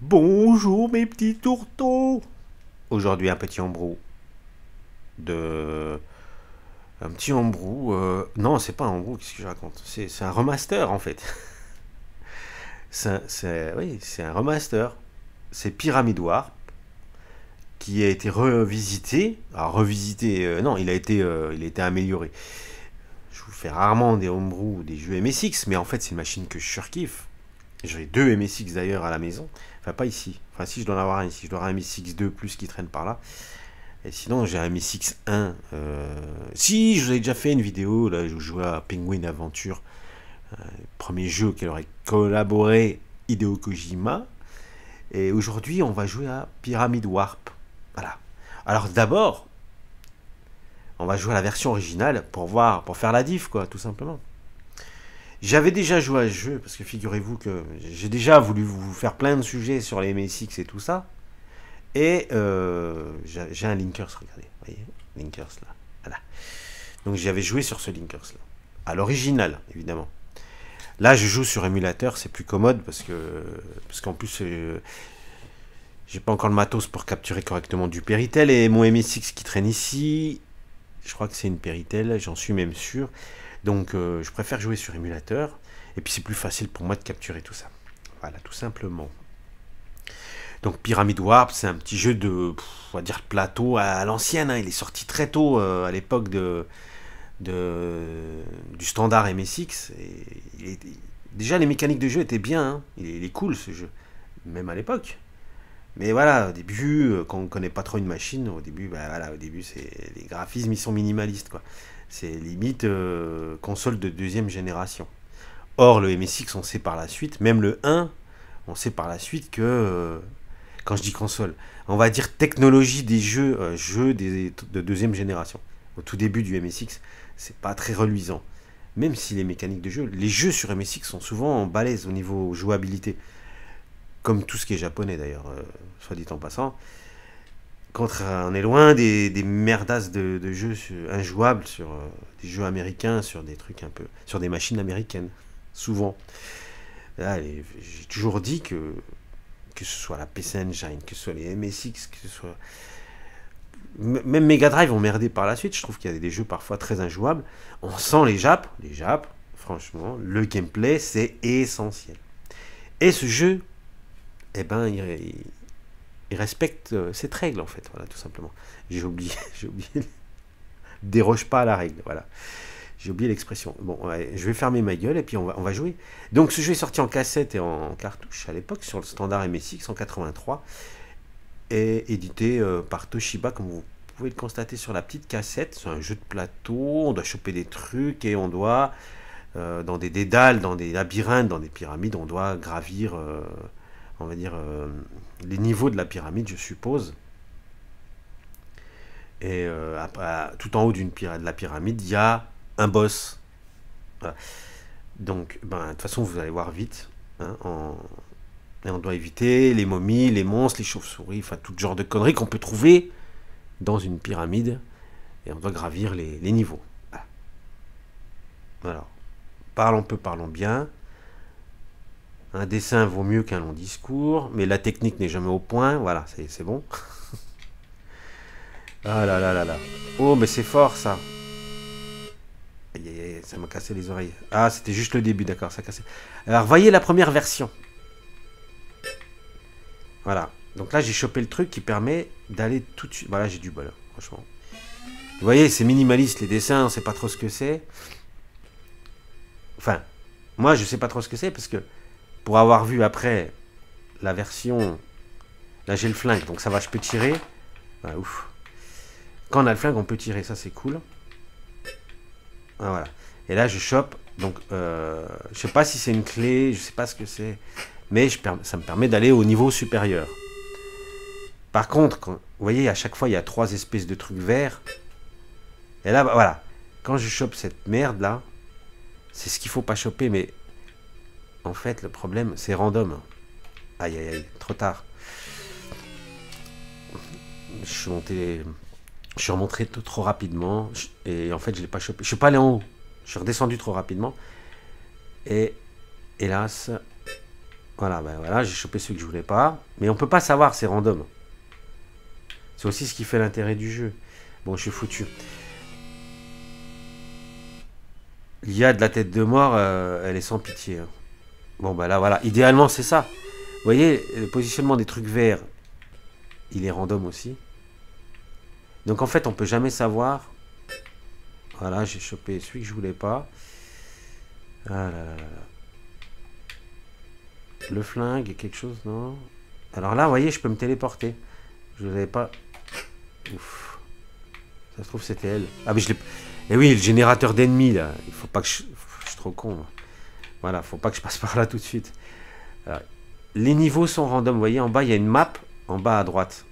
Bonjour mes petits tourteaux. Aujourd'hui un petit ombrou. Un petit ombrou. Non, c'est pas un ombrou, qu'est-ce que je raconte? C'est un remaster en fait. Oui, c'est un remaster. C'est Pyramid Warp qui a été revisité. Alors revisité, non, il a été amélioré. Je vous fais rarement des ombrous ou des jeux MSX, mais en fait c'est une machine que je surkiffe. J'ai deux MSX d'ailleurs à la maison. Enfin, pas ici. Enfin, si, je dois en avoir un ici. Je dois avoir un MSX2 plus qui traîne par là. Et sinon, j'ai un MSX1. Si, je vous ai déjà fait une vidéo. Là, je jouais à Penguin Adventure. Premier jeu auquel aurait collaboré Hideo Kojima. Et aujourd'hui, on va jouer à Pyramid Warp. Voilà. Alors, d'abord, on va jouer à la version originale pour voir, pour faire la diff, quoi, tout simplement. J'avais déjà joué à ce jeu, parce que figurez-vous que j'ai déjà voulu vous faire plein de sujets sur les MSX et tout ça. Et j'ai un Linkers, regardez, vous voyez, Linkers là, voilà. Donc j'avais joué sur ce Linkers là, à l'original évidemment. Là je joue sur émulateur, c'est plus commode parce qu'en plus j'ai pas encore le matos pour capturer correctement du Péritel et mon MSX qui traîne ici, je crois que c'est une Péritel, j'en suis même sûr. Donc je préfère jouer sur émulateur, et puis c'est plus facile pour moi de capturer tout ça. Voilà, tout simplement. Donc Pyramid Warp, c'est un petit jeu de, on va dire, plateau à l'ancienne, hein. Il est sorti très tôt, à l'époque du standard MSX. Et déjà les mécaniques de jeu étaient bien, hein. Il est cool ce jeu, même à l'époque. Mais voilà, au début, quand on ne connaît pas trop une machine, au début, bah, voilà, au début les graphismes ils sont minimalistes, quoi. C'est limite console de deuxième génération. Or, le MSX, on sait par la suite, même le 1, on sait par la suite que, quand je dis console, on va dire technologie des jeux, de deuxième génération. Au tout début du MSX, c'est pas très reluisant. Même si les mécaniques de jeu, les jeux sur MSX sont souvent en balèze au niveau jouabilité. Comme tout ce qui est japonais d'ailleurs, soit dit en passant. On est loin des merdasses de jeux injouables sur des jeux américains, sur des trucs un peu, sur des machines américaines, souvent. J'ai toujours dit que ce soit la PC Engine, que ce soit les MSX, que ce soit même Mega Drive ont merdé par la suite. Je trouve qu'il y a des jeux parfois très injouables. On sent les Japs, franchement, le gameplay c'est essentiel. Et ce jeu, eh ben il respecte cette règle en fait, voilà, tout simplement. J'ai oublié, déroge pas à la règle, voilà. J'ai oublié l'expression. Bon, ouais, je vais fermer ma gueule et puis on va jouer. Donc ce jeu est sorti en cassette et en cartouche à l'époque sur le standard MSX en 83 et édité par Toshiba, comme vous pouvez le constater sur la petite cassette. C'est un jeu de plateau, on doit choper des trucs et on doit, dans des dédales, dans des labyrinthes, dans des pyramides, on doit gravir... on va dire les niveaux de la pyramide, je suppose. Et tout en haut de la pyramide, il y a un boss. Voilà. Donc, ben, de toute façon, vous allez voir vite. Hein, et on doit éviter les momies, les monstres, les chauves-souris, enfin, tout genre de conneries qu'on peut trouver dans une pyramide. Et on doit gravir les niveaux. Voilà. Alors, parlons peu, parlons bien. Un dessin vaut mieux qu'un long discours, mais la technique n'est jamais au point. Voilà, c'est bon. Ah là là là là. Oh, mais c'est fort, ça. Ça m'a cassé les oreilles. Ah, c'était juste le début, d'accord, ça cassait. Alors, voyez la première version. Voilà. Donc là, j'ai chopé le truc qui permet d'aller tout de suite... Voilà, j'ai du bol, hein, franchement. Vous voyez, c'est minimaliste, les dessins, on sait pas trop ce que c'est. Enfin, moi, je sais pas trop ce que c'est, parce que pour avoir vu après la version... Là, j'ai le flingue, donc ça va, je peux tirer. Ah, ouf. Quand on a le flingue, on peut tirer, ça c'est cool. Ah, voilà. Et là, je chope. Donc, je sais pas si c'est une clé, je sais pas ce que c'est. Mais ça me permet d'aller au niveau supérieur. Par contre, vous voyez, à chaque fois, il y a trois espèces de trucs verts. Et là, bah, voilà. Quand je chope cette merde-là, c'est ce qu'il faut pas choper, mais... En fait, le problème, c'est random. Aïe, aïe, aïe, trop tard. Je suis remonté trop rapidement. Et en fait, je l'ai pas chopé. Je suis pas allé en haut. Je suis redescendu trop rapidement. Et hélas, Voilà, ben voilà, j'ai chopé celui que je voulais pas. Mais on peut pas savoir, c'est random. C'est aussi ce qui fait l'intérêt du jeu. Bon, je suis foutu. L'IA de la tête de mort, elle est sans pitié. Hein. Bon, ben là, voilà. Idéalement, c'est ça. Vous voyez, le positionnement des trucs verts, il est random aussi. Donc, en fait, on peut jamais savoir. Voilà, j'ai chopé celui que je voulais pas. Ah là là là. Le flingue, quelque chose, non? Alors là, vous voyez, je peux me téléporter. Je ne l'avais pas... Ouf. Ça se trouve, c'était elle. Ah, mais je l'ai... Eh oui, le générateur d'ennemis, là. Il faut pas que je... Je suis trop con, moi. Voilà, faut pas que je passe par là tout de suite. Alors, les niveaux sont random. Vous voyez, en bas, il y a une map. En bas, à droite.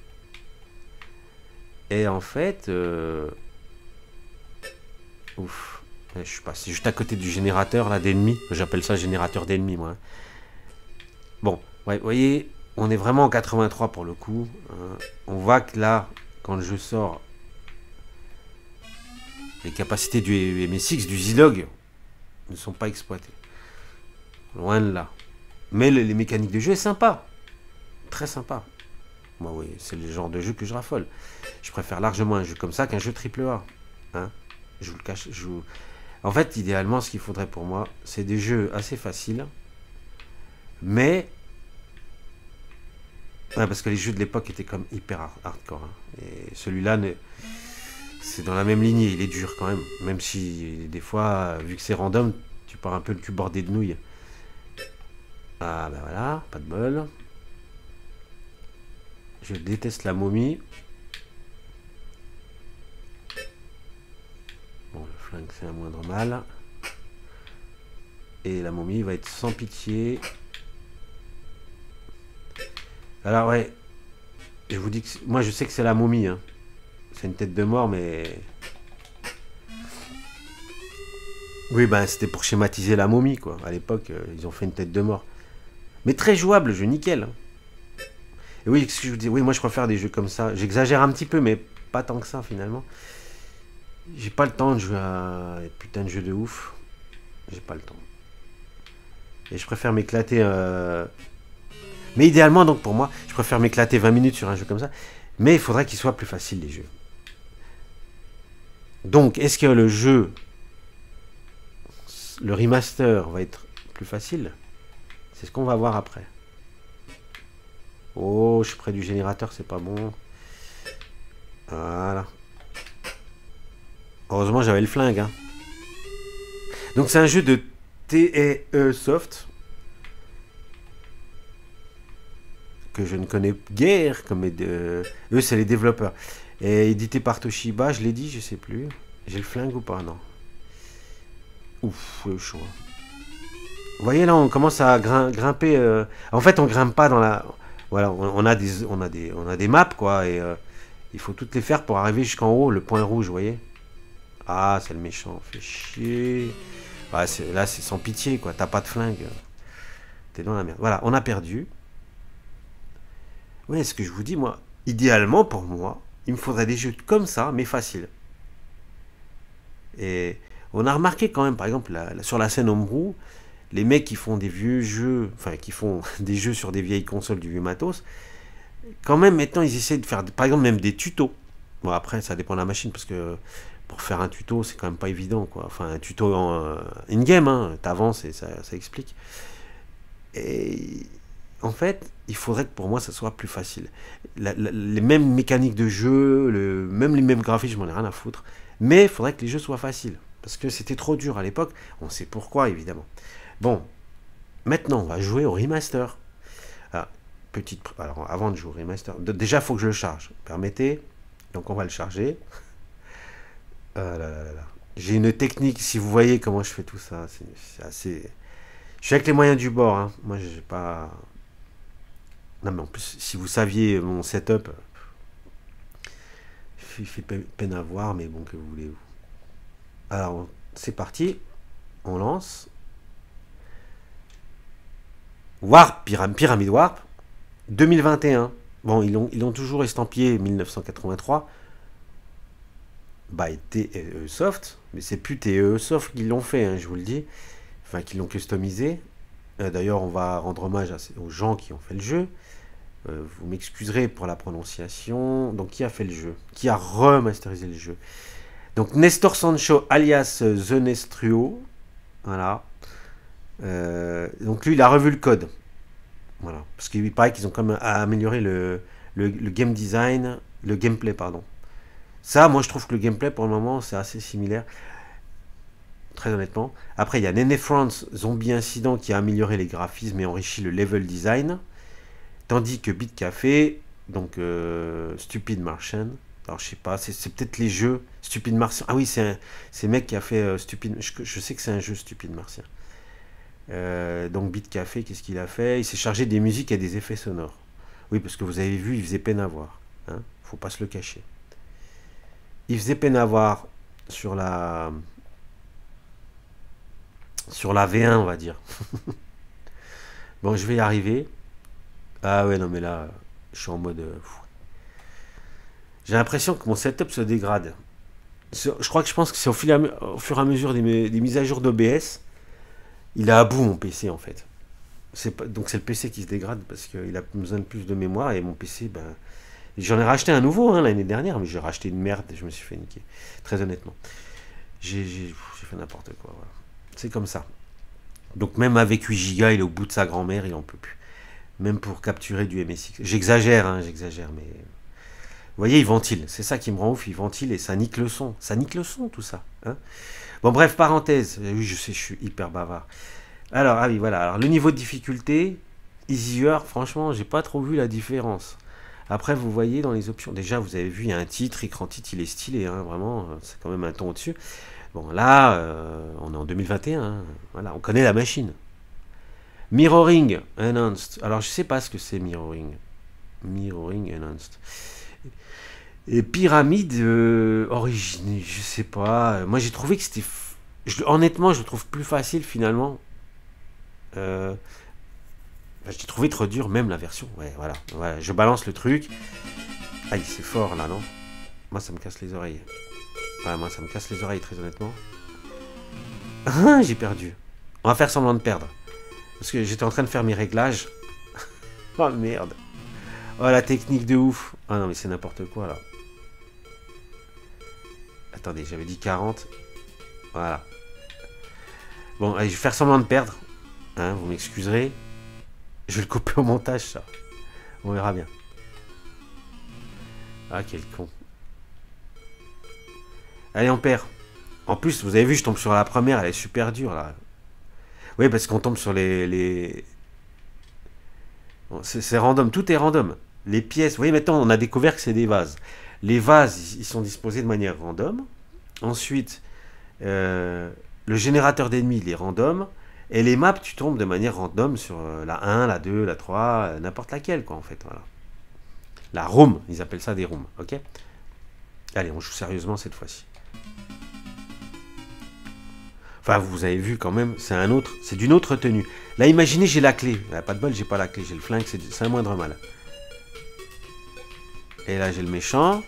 Et en fait... Ouf. Je suis passé juste à côté du générateur, là, d'ennemis. J'appelle ça générateur d'ennemis, moi. Bon, ouais, vous voyez, on est vraiment en 83 pour le coup. On voit que là, quand le jeu sort, les capacités du MSX, du Zilog, ne sont pas exploitées. Loin de là. Mais les mécaniques de jeu est sympa. Très sympa. Bah oui, c'est le genre de jeu que je raffole. Je préfère largement un jeu comme ça qu'un jeu AAA. Hein, je vous le cache. En fait, idéalement, ce qu'il faudrait pour moi, c'est des jeux assez faciles. Mais, ouais, parce que les jeux de l'époque étaient comme hyper hardcore. Hein. Et celui-là, c'est dans la même lignée, il est dur quand même. Même si, des fois, vu que c'est random, tu pars un peu le cul bordé de nouilles. Ah ben voilà, pas de bol. Je déteste la momie. Bon, le flingue, c'est un moindre mal. Et la momie va être sans pitié. Alors ouais, je vous dis que moi je sais que c'est la momie, hein. C'est une tête de mort, mais oui, ben c'était pour schématiser la momie quoi. À l'époque, ils ont fait une tête de mort, mais très jouable, le jeu nickel. Et oui, ce que je vous dis, oui, moi je préfère des jeux comme ça. J'exagère un petit peu, mais pas tant que ça finalement. J'ai pas le temps de jouer à des putains de jeux de ouf. J'ai pas le temps. Et je préfère m'éclater. Mais idéalement, donc pour moi, je préfère m'éclater 20 minutes sur un jeu comme ça. Mais il faudrait qu'il soit plus facile, les jeux. Donc, est-ce que le jeu, le remaster, va être plus facile? C'est ce qu'on va voir après. Oh, je suis près du générateur, c'est pas bon. Voilà. Heureusement, j'avais le flingue. Hein. Donc, c'est un jeu de TEE Soft. Que je ne connais guère comme eux, c'est les développeurs. Et édité par Toshiba, je l'ai dit, je sais plus. J'ai le flingue ou pas, non? Ouf, le choix. Vous voyez là, on commence à grimper. En fait, on grimpe pas dans la. Voilà, on a des maps quoi, et il faut toutes les faire pour arriver jusqu'en haut, le point rouge, vous voyez. Ah, c'est le méchant, fait chier. Ouais, là, c'est sans pitié quoi. T'as pas de flingue, t'es dans la merde. Voilà, on a perdu. Ouais, ce que je vous dis, moi, idéalement pour moi, il me faudrait des jeux comme ça, mais faciles. Et on a remarqué quand même, par exemple, sur la scène Homebrew, les mecs qui font des vieux jeux, enfin, qui font des jeux sur des vieilles consoles, du vieux matos, quand même, maintenant, ils essaient de faire, par exemple, même des tutos. Bon, après, ça dépend de la machine, parce que pour faire un tuto, c'est quand même pas évident, quoi. Enfin, un tuto in-game, hein, t'avances et ça explique. Et... En fait, il faudrait que pour moi, ça soit plus facile. Les mêmes mécaniques de jeu, même les mêmes graphismes, j'en ai rien à foutre. Mais il faudrait que les jeux soient faciles. Parce que c'était trop dur à l'époque. On sait pourquoi, évidemment. Bon, maintenant, on va jouer au remaster. Alors, alors avant de jouer au remaster, déjà, il faut que je le charge. Permettez. Donc, on va le charger. Ah là là là là. J'ai une technique, si vous voyez comment je fais tout ça. C'est assez... Je suis avec les moyens du bord. Hein. Moi, j'ai pas... Non mais en plus, si vous saviez mon setup, il fait peine à voir, mais bon, que voulez-vous. Alors, c'est parti, on lance. Warp, Pyramid Warp, 2021. Bon, ils l'ont toujours estampillé 1983 by TEE Soft, mais c'est plus TEE Soft qu'ils l'ont fait, hein, je vous le dis. Enfin, qu'ils l'ont customisé. D'ailleurs, on va rendre hommage aux gens qui ont fait le jeu. Vous m'excuserez pour la prononciation. Donc, qui a fait le jeu? Qui a remasterisé le jeu? Donc, Nestor Sancho, alias The Nestrio. Voilà. Donc, lui, il a revu le code. Voilà. Parce qu'il paraît qu'ils ont quand même amélioré le game design, le gameplay, pardon. Ça, moi, je trouve que le gameplay, pour le moment, c'est assez similaire. Très honnêtement. Après, il y a Nene France, Zombie Incident, qui a amélioré les graphismes et enrichi le level design. Tandis que Beat Café, donc Stupid Martian, alors je sais pas, c'est peut-être les jeux Stupid Martian. Ah oui, c'est mec qui a fait Stupid, je sais que c'est un jeu Stupid Martien. Donc Beat Café, qu'est-ce qu'il a fait? Il s'est chargé des musiques et des effets sonores. Oui, parce que vous avez vu, il faisait peine à voir. Hein, faut pas se le cacher. Il faisait peine à voir sur la... Sur la V1, on va dire. Bon, je vais y arriver. Ah ouais, non, mais là, je suis en mode... J'ai l'impression que mon setup se dégrade. Je crois que je pense que c'est au fur et à mesure des mises à jour d'OBS. Il a à bout, mon PC, en fait. Donc, c'est le PC qui se dégrade parce qu'il a besoin de plus de mémoire. Et mon PC, ben... J'en ai racheté un nouveau hein, l'année dernière, mais j'ai racheté une merde et je me suis fait niquer. Très honnêtement. J'ai fait n'importe quoi, voilà. C'est comme ça. Donc même avec 8 Go, il est au bout de sa grand-mère, il en peut plus. Même pour capturer du MSX. J'exagère, hein, j'exagère, mais... Vous voyez, il ventile. C'est ça qui me rend ouf, il ventile et ça nique le son. Ça nique le son, tout ça. Hein. Bon, bref, parenthèse. Oui, je sais, je suis hyper bavard. Alors, ah oui, voilà. Alors, le niveau de difficulté, Easier, franchement, j'ai pas trop vu la différence. Après, vous voyez dans les options. Déjà, vous avez vu, il y a un titre, écran titre, il est stylé, hein, vraiment. C'est quand même un ton au-dessus. Bon, là, on est en 2021. Hein. Voilà, on connaît la machine. Mirroring Enhanced. Alors, je sais pas ce que c'est Mirroring. Mirroring Enhanced. Et Pyramide Origine, je sais pas. Moi, j'ai trouvé que c'était... Honnêtement, je le trouve plus facile, finalement. Je l'ai trouvé trop dur, même la version. Ouais, voilà. Ouais, je balance le truc. Aïe, c'est fort, là, non? Moi, ça me casse les oreilles. Ouais, moi, ça me casse les oreilles, très honnêtement. Ah, j'ai perdu. On va faire semblant de perdre. Parce que j'étais en train de faire mes réglages. Oh, merde. Oh, la technique de ouf. Ah non, mais c'est n'importe quoi, là. Attendez, j'avais dit 40. Voilà. Bon, allez, je vais faire semblant de perdre. Hein, vous m'excuserez. Je vais le couper au montage, ça. On verra bien. Ah, quel con. Allez, on perd. En plus, vous avez vu, je tombe sur la première, elle est super dure, là. Oui, parce qu'on tombe sur les... Bon, c'est random, tout est random. Les pièces, vous voyez, maintenant, on a découvert que c'est des vases. Les vases, ils sont disposés de manière random. Ensuite, le générateur d'ennemis, il est random. Et les maps, tu tombes de manière random sur la 1, la 2, la 3, n'importe laquelle, quoi, en fait, voilà. La room, ils appellent ça des rooms, ok? Allez, on joue sérieusement cette fois-ci. Enfin, vous avez vu quand même, c'est un autre, c'est d'une autre tenue. Là, imaginez, j'ai la clé. Là, pas de bol, j'ai pas la clé, j'ai le flingue, c'est un moindre mal. Et là, j'ai le méchant,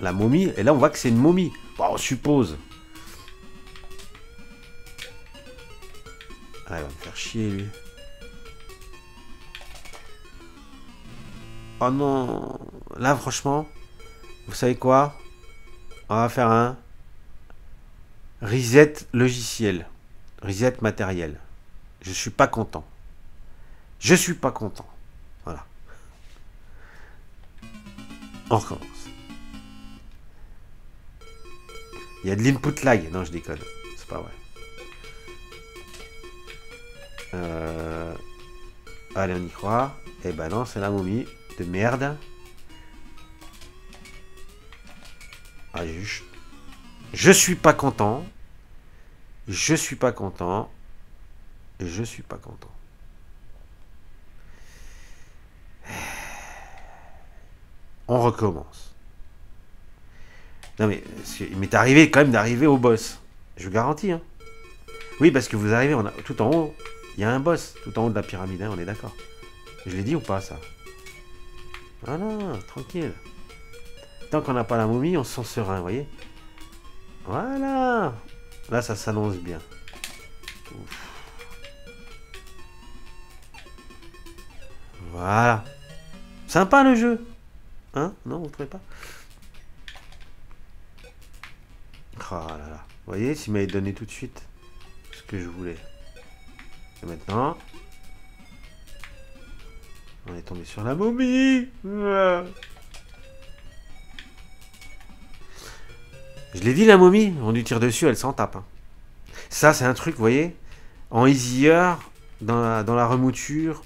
la momie, et là, on voit que c'est une momie. Bon, on suppose. Ah, il va me faire chier, lui. Oh non. Là, franchement, vous savez quoi? On va faire un... Reset logiciel. Reset matériel. Je suis pas content. Je suis pas content. Voilà. On recommence. Il y a de l'input lag. Non, je déconne. C'est pas vrai. Allez, on y croit. Et ben non, c'est la momie de merde. Ah, juste. Je suis pas content. Je suis pas content. Je suis pas content. On recommence. Non mais, il m'est arrivé quand même d'arriver au boss. Je vous garantis. Hein. Oui, parce que vous arrivez on a, tout en haut. Il y a un boss tout en haut de la pyramide, hein, on est d'accord. Je l'ai dit ou pas, ça? Voilà, tranquille. Tant qu'on n'a pas la momie, on se sent serein, vous voyez? Voilà. Là, ça s'annonce bien. Ouf. Voilà. Sympa le jeu. Hein? Non, vous ne trouvez pas? Oh là là. Vous voyez, s'il m'avait donné tout de suite ce que je voulais. Et maintenant... On est tombé sur la momie. Je l'ai dit, la momie, on lui tire dessus, elle s'en tape. Hein. Ça, c'est un truc, vous voyez, en easier, dans la remouture,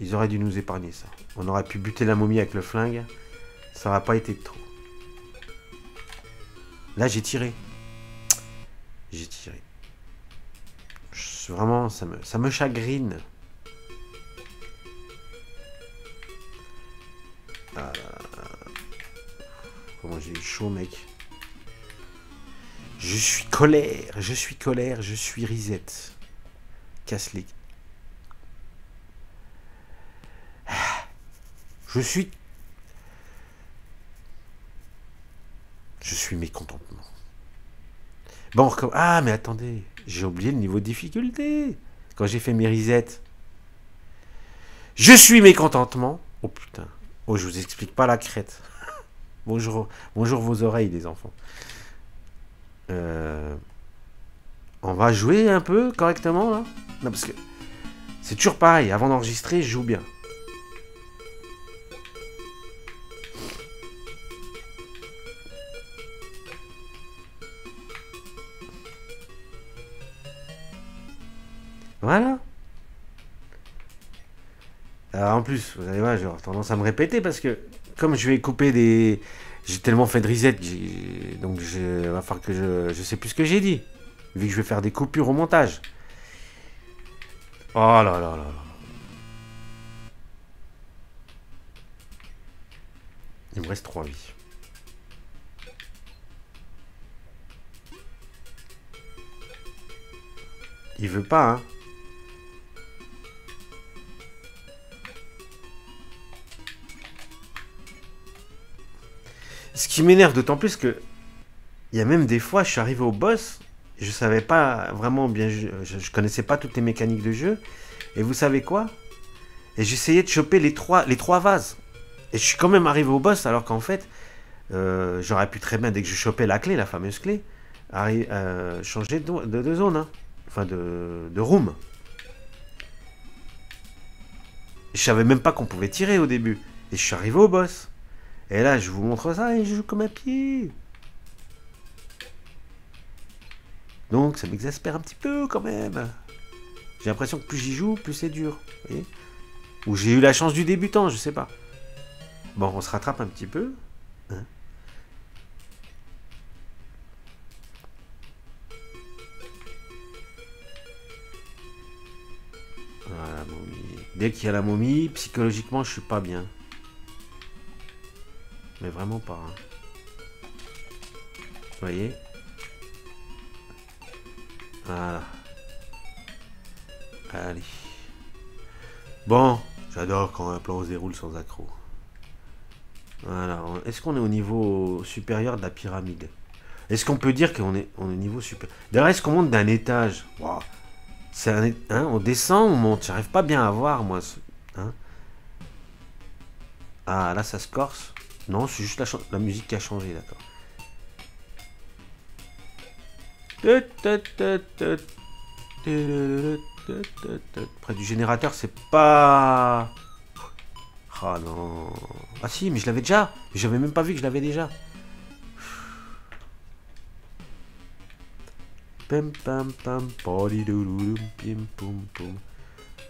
ils auraient dû nous épargner ça. On aurait pu buter la momie avec le flingue, ça n'aurait pas été de trop. Là, j'ai tiré. J'ai tiré. Vraiment, ça me chagrine. Ah, comment j'ai eu chaud, mec. Je suis colère, je suis colère, je suis risette. Casse-les. Je suis mécontentement. Bon, comme... Ah, mais attendez, j'ai oublié le niveau de difficulté. Quand j'ai fait mes risettes. Je suis mécontentement. Oh, putain. Oh, je vous explique pas la crête. Bonjour, bonjour vos oreilles, les enfants. On va jouer un peu correctement, là. Non, parce que c'est toujours pareil. Avant d'enregistrer, je joue bien. Voilà. Alors, en plus, vous allez voir, j'aurais tendance à me répéter parce que comme je vais couper des... J'ai tellement fait de reset, donc il va falloir que je sais plus ce que j'ai dit. Vu que je vais faire des coupures au montage. Oh là là là là. Il me reste 3 vies. Il veut pas, hein. Ce qui m'énerve d'autant plus que il y a même des fois, je suis arrivé au boss, je savais pas vraiment bien, je connaissais pas toutes les mécaniques de jeu, et vous savez quoi? Et j'essayais de choper les trois vases, et je suis quand même arrivé au boss, alors qu'en fait, j'aurais pu très bien, dès que je chopais la clé, la fameuse clé, changer de zone, hein. Enfin de room. Je savais même pas qu'on pouvait tirer au début, et je suis arrivé au boss. Et là, je vous montre ça et je joue comme un pied. Donc, ça m'exaspère un petit peu quand même. J'ai l'impression que plus j'y joue, plus c'est dur. Vous voyez ? Ou j'ai eu la chance du débutant, je sais pas. Bon, on se rattrape un petit peu. Hein ? Voilà, la momie. Dès qu'il y a la momie, psychologiquement, je suis pas bien. Mais vraiment pas. Hein. Vous voyez? Voilà. Allez. Bon, j'adore quand un plan se déroule sans accroc. Voilà. Est-ce qu'on est au niveau supérieur de la pyramide? Est-ce qu'on peut dire qu'on est au niveau supérieur? D'ailleurs, est-ce qu'on monte d'un étage? Wow. C'est un, hein, on descend, on monte. J'arrive pas bien à voir, moi. Hein. Ah, là, ça se corse. Non, c'est juste la musique qui a changé, d'accord. Près du générateur, c'est pas... Ah non... Ah si, mais je l'avais déjà. J'avais même pas vu que je l'avais déjà. Pam pam pam pam pim pum pum.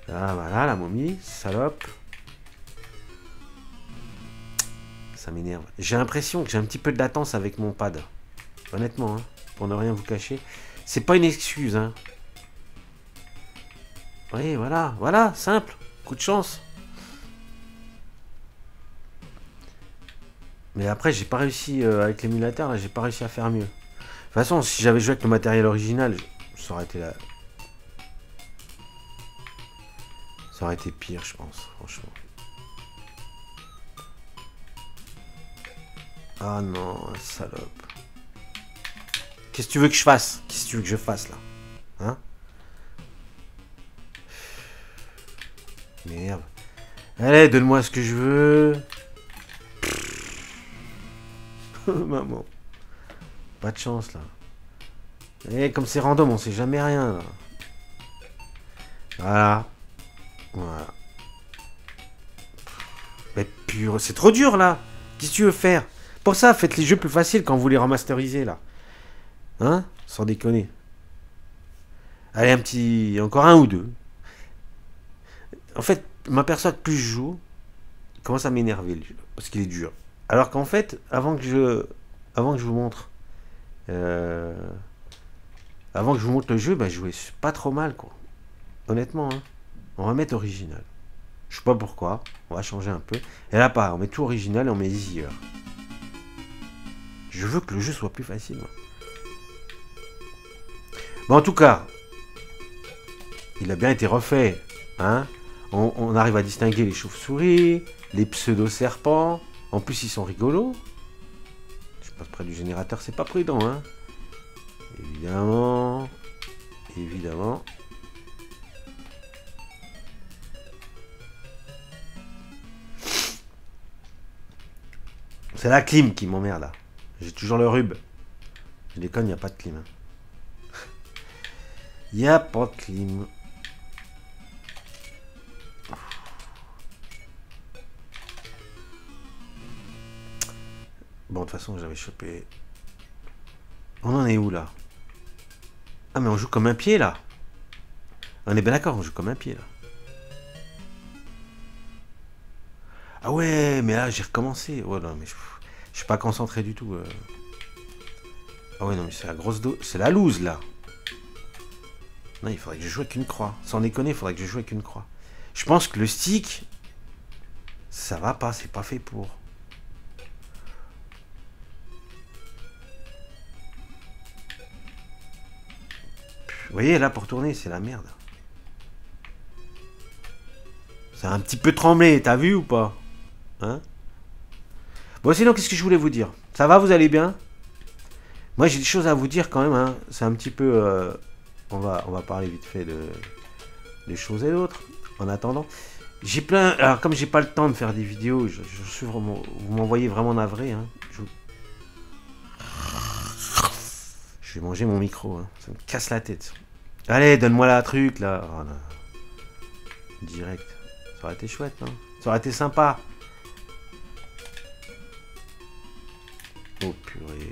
Ah voilà, la momie, salope. Ça m'énerve. J'ai l'impression que j'ai un petit peu de latence avec mon pad. Honnêtement, hein, pour ne rien vous cacher. C'est pas une excuse. Hein. Oui, voilà. Voilà, simple. Coup de chance. Mais après, j'ai pas réussi avec l'émulateur. J'ai pas réussi à faire mieux. De toute façon, si j'avais joué avec le matériel original, ça aurait été là. Ça aurait été pire, je pense, franchement. Ah non, salope. Qu'est-ce que tu veux que je fasse? Qu'est-ce que tu veux que je fasse, là? Hein? Merde. Allez, donne-moi ce que je veux. Maman. Pas de chance, là. Et comme c'est random, on sait jamais rien, là. Voilà. Voilà. Mais pur, c'est trop dur, là. Qu'est-ce que tu veux faire? Pour ça, faites les jeux plus faciles quand vous les remasterisez, là. Hein? Sans déconner. Allez, un petit... Encore un ou deux. En fait, je m'aperçois que plus je joue, il commence à m'énerver, le jeu. Parce qu'il est dur. Alors qu'en fait, avant que je vous montre... Avant que je vous montre le jeu, bah, je jouais pas trop mal, quoi. Honnêtement, hein. On va mettre original. Je sais pas pourquoi. On va changer un peu. Et là, pas. On met tout original et on met easier. Je veux que le jeu soit plus facile. Moi. Bon, en tout cas, il a bien été refait. Hein, on arrive à distinguer les chauves-souris, les pseudo-serpents. En plus, ils sont rigolos. Je passe près du générateur, c'est pas prudent. Hein. Évidemment. Évidemment. C'est la clim qui m'emmerde, là. J'ai toujours le rub. Je déconne, il n'y a pas de clim. Il n'y a pas de clim. Bon, de toute façon, j'avais chopé... On en est où, là? Ah, mais on joue comme un pied, là. On est bien d'accord, on joue comme un pied, là. Ah ouais, mais là, j'ai recommencé. Oh non, mais je suis pas concentré du tout. Ah ouais, non, mais c'est la grosse dose. C'est la loose, là. Non, il faudrait que je joue avec une croix. Sans déconner, il faudrait que je joue avec une croix. Je pense que le stick, ça va pas, c'est pas fait pour. Vous voyez, là, pour tourner, c'est la merde. Ça a un petit peu tremblé, t'as vu ou pas? Hein? Bon, sinon, qu'est-ce que je voulais vous dire? Ça va, vous allez bien? Moi, j'ai des choses à vous dire quand même. Hein. C'est un petit peu... On va parler vite fait de choses et d'autres. En attendant, j'ai plein... Alors, comme j'ai pas le temps de faire des vidéos, je suis vraiment... Vous m'envoyez vraiment navré. Hein. Je vais manger mon micro. Hein. Ça me casse la tête. Allez, donne-moi la truc, là. Voilà. Direct. Ça aurait été chouette, non? Ça aurait été sympa. Oh purée.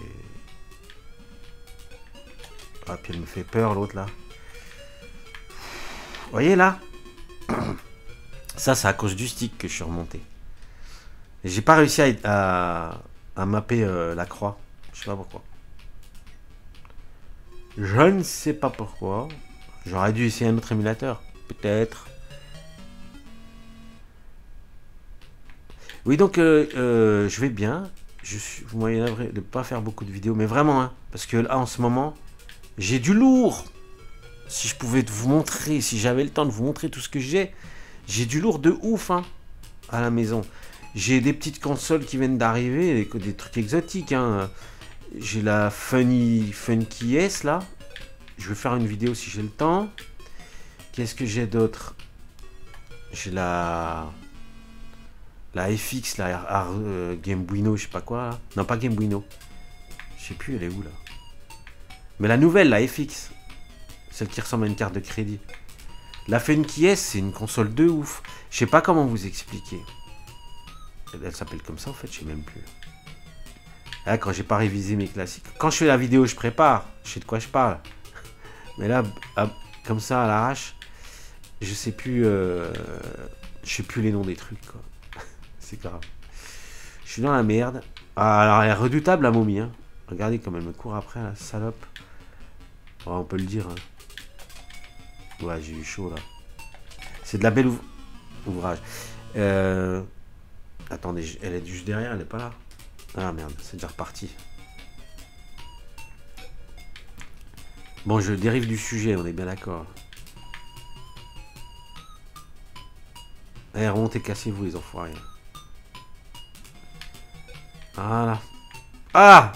Ah, puis elle me fait peur, l'autre, là. Vous voyez, là? Ça, c'est à cause du stick que je suis remonté. J'ai pas réussi à mapper la croix. Je sais pas pourquoi. Je ne sais pas pourquoi. J'aurais dû essayer un autre émulateur. Peut-être. Oui, donc, je vais bien. Vous m'avez navré de ne pas faire beaucoup de vidéos. Mais vraiment, hein, parce que là, en ce moment... J'ai du lourd. Si je pouvais vous montrer, si j'avais le temps de vous montrer tout ce que j'ai du lourd de ouf, hein, à la maison. J'ai des petites consoles qui viennent d'arriver, des trucs exotiques, hein. J'ai la Funky S, là. Je vais faire une vidéo si j'ai le temps. Qu'est-ce que j'ai d'autre? J'ai la FX, la Game Wino, je sais pas quoi, là. Non, pas Game Wino. Je sais plus, elle est où, là? Mais la nouvelle, la FX, celle qui ressemble à une carte de crédit. La Funky S, c'est une console de ouf. Je sais pas comment vous expliquer. Elle s'appelle comme ça, en fait, je sais même plus. Ah, quand j'ai pas révisé mes classiques. Quand je fais la vidéo, je prépare. Je sais de quoi je parle. Mais là, comme ça, à l'arrache, je sais plus les noms des trucs, quoi. C'est grave. Je suis dans la merde. Ah, alors, elle est redoutable, la momie, hein. Regardez comme elle me court après, la salope. Oh, on peut le dire. Hein. Ouais, j'ai eu chaud, là. C'est de la belle ouvrage. Attendez, elle est juste derrière, elle n'est pas là. Ah, merde, c'est déjà reparti. Bon, je dérive du sujet, on est bien d'accord. Allez, remontez, cassez-vous, les enfoirés. Voilà. Ah!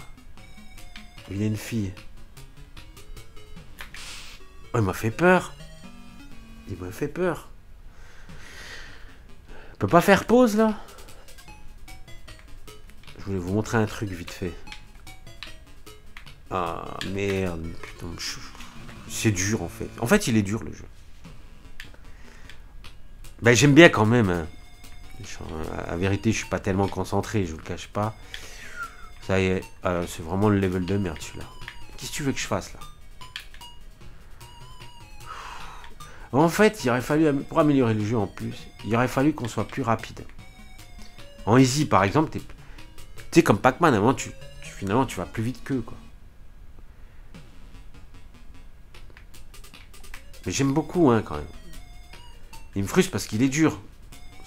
Il y a une fille. Oh, il m'a fait peur. Il m'a fait peur. On peut pas faire pause là? Je voulais vous montrer un truc vite fait. Ah merde, putain. C'est dur en fait. En fait, il est dur le jeu. Ben, j'aime bien quand même. Hein. À vérité, je suis pas tellement concentré, je vous le cache pas. Ça y est, c'est vraiment le level de merde celui-là. Qu'est-ce que tu veux que je fasse là? En fait, il aurait fallu, pour améliorer le jeu en plus, il aurait fallu qu'on soit plus rapide. En easy, par exemple, tu sais, comme Pac-Man, avant, finalement, tu vas plus vite qu'eux, quoi. Mais j'aime beaucoup, hein, quand même. Il me frustre parce qu'il est dur.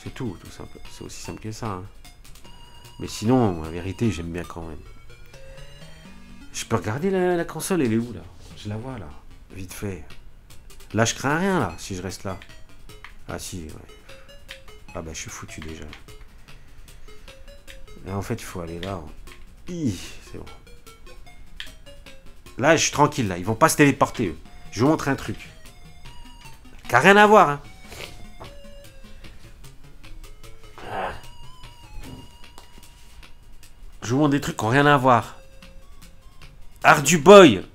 C'est tout simple. C'est aussi simple que ça. Hein. Mais sinon, en vérité, j'aime bien quand même. Je peux regarder la console, elle est où, là? Je la vois, là. Vite fait. Là, je crains rien, là, si je reste là. Ah, si, ouais. Ah, bah, je suis foutu, déjà. Là, en fait, il faut aller là. Hein. C'est bon. Là, je suis tranquille, là. Ils vont pas se téléporter, eux. Je vous montre un truc. Qui a rien à voir, hein. Je vous montre des trucs qui n'ont rien à voir. Ardu Boy. Vous